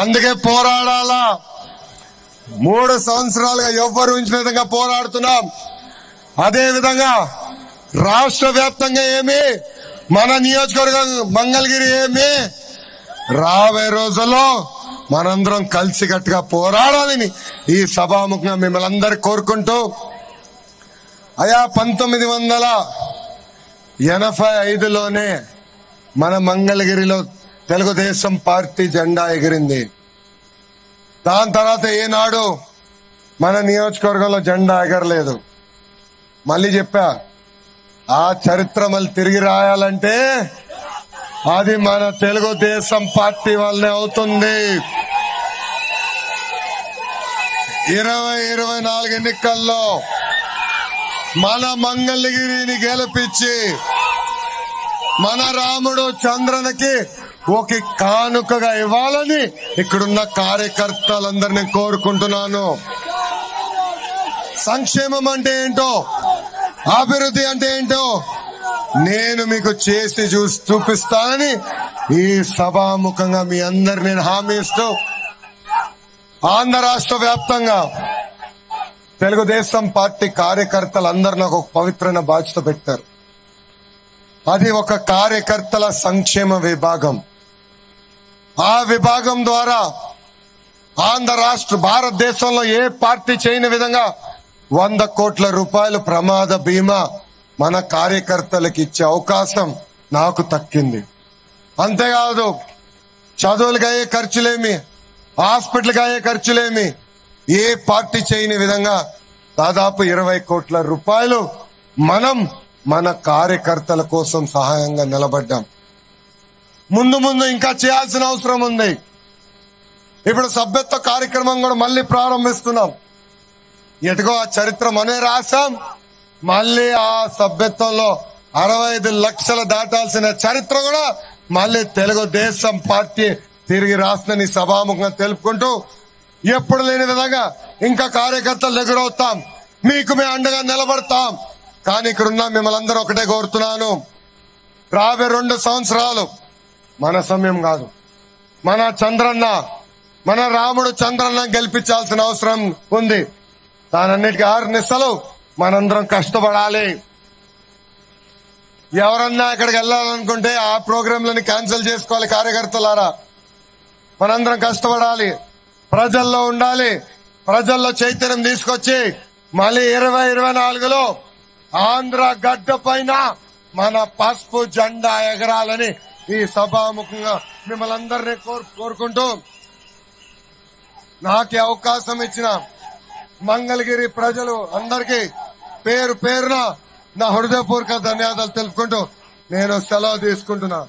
అందుకే పోరాడాలా 3 సంవత్సరాలుగా ఎవ్వరు ఉంచిన విధంగా పోరాడుతున్నాం అదే విధంగా రాష్ట్రవ్యాప్తంగా ఏమీ మన నియోజకవర్గం మంగళగిరి ఏమీ రావే రోజుల్లో మనందరం కలిసికట్టుగా పోరాడాలని ఈ సభాముఖంగా మిమ్మల్ని అందరూ కోరుకుంటూ అయా 1985 లోనే మన మంగళగిరిలో తెలుగుదేశం పార్టీ జెండా ఎగిరింది దాని తర్వాత ఏనాడు మన నియోజకవర్గంలో జెండా ఎగరలేదు మళ్ళీ చెప్పా ఆ చరిత్ర మళ్ళీ తిరిగి రాయాలంటే అది మన తెలుగుదేశం పార్టీ వల్లనే అవుతుంది 2024 ఎన్నికల్లో మన మంగళగిరిని గెలిపించి మన రాముడు చంద్రనకి ఒక కానుకగా ఇవ్వాలని ఇక్కడున్న కార్యకర్తలందరినీ కోరుకుంటున్నాను సంక్షేమం అంటే ఏంటో అభివృద్ధి అంటే ఏంటో నేను మీకు చేసి చూపిస్తానని ఈ సభాముఖంగా మీ అందరిని నేను హామీ ఇస్తూ ఆంధ్ర రాష్ట్ర వ్యాప్తంగా తెలుగుదేశం పార్టీ కార్యకర్తలందరూ నాకు ఒక పవిత్రమైన బాధ్యత పెట్టారు అది ఒక కార్యకర్తల సంక్షేమ విభాగం ఆ విభాగం ద్వారా ఆంధ్ర రాష్ట్ర భారతదేశంలో ఏ పార్టీ చేయని విధంగా 100 కోట్ల రూపాయలు ప్రమాద బీమా మన కార్యకర్తలకు ఇచ్చే అవకాశం నాకు దక్కింది అంతేకాదు చదువులకు అయ్యే ఖర్చులేమి హాస్పిటల్కి అయ్యే ఖర్చులేమి ఏ పార్టీ చేయని విధంగా దాదాపు 20 కోట్ల రూపాయలు మనం మన కార్యకర్తల కోసం సహాయంగా నిలబడ్డాం ముందు ముందు ఇంకా చేయాల్సిన అవసరం ఉంది ఇప్పుడు సభ్యత్వ కార్యక్రమం కూడా మళ్ళీ ప్రారంభిస్తున్నాం ఎటుకో ఆ చరిత్ర మనే రాసాం మళ్ళీ ఆ సభ్యత్వంలో 65 లక్షలు దాటాల్సిన చరిత్ర కూడా మళ్ళీ తెలుగుదేశం పార్టీ తిరిగి రాస్తుందని సభాముఖంగా తెలుపుకుంటూ ఎప్పుడు లేని విధంగా ఇంకా కార్యకర్తల దగ్గర అవుతాం మీకు మేము అండగా నిలబడతాం కానీ ఇక్కడున్న మిమ్మల్ని అందరూ ఒకటే కోరుతున్నాను రాబోయే 2 సంవత్సరాలు మన సమయం కాదు మన చంద్రన్న మన రాముడు చంద్రన్న గెలిపించాల్సిన అవసరం ఉంది దానన్నిటికీ ఆర్నిస్తలు మనందరం కష్టపడాలి ఎవరన్నా అక్కడికి వెళ్ళాలనుకుంటే ఆ ప్రోగ్రాంలని క్యాన్సిల్ చేసుకోవాలి కార్యకర్తలారా మనందరం కష్టపడాలి ప్రజల్లో ఉండాలి ప్రజల్లో చైతన్యం తీసుకొచ్చి మళ్ళీ 2024లో ఆంధ్ర గడ్డ పైన మన పసుపు జెండా ఎగరాలని ఈ సభాముఖంగా మిమ్మల్ని అందరినీ కోరుకుంటూ నాకు అవకాశం ఇచ్చిన మంగళగిరి ప్రజలు అందరికీ పేరున నా హృదయపూర్వక ధన్యవాదాలు తెలుపుకుంటూ నేను సెలవు తీసుకుంటున్నా